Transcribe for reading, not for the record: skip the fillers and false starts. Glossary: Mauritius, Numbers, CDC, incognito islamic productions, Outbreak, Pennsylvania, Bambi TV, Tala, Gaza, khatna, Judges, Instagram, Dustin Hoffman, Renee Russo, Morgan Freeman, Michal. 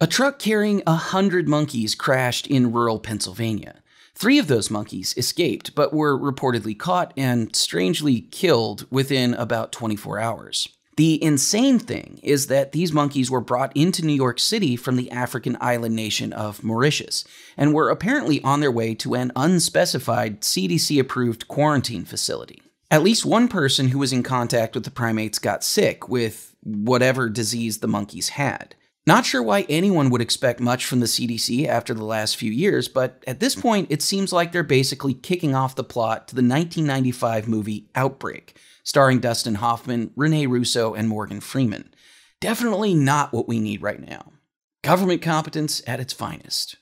A truck carrying 100 monkeys crashed in rural Pennsylvania. 3 of those monkeys escaped, but were reportedly caught and strangely killed within about 24 hours. The insane thing is that these monkeys were brought into New York City from the African island nation of Mauritius, and were apparently on their way to an unspecified CDC-approved quarantine facility. At least one person who was in contact with the primates got sick with whatever disease the monkeys had. Not sure why anyone would expect much from the CDC after the last few years, but at this point it seems like they're basically kicking off the plot to the 1995 movie Outbreak, starring Dustin Hoffman, Renee Russo, and Morgan Freeman. Definitely not what we need right now. Government competence at its finest.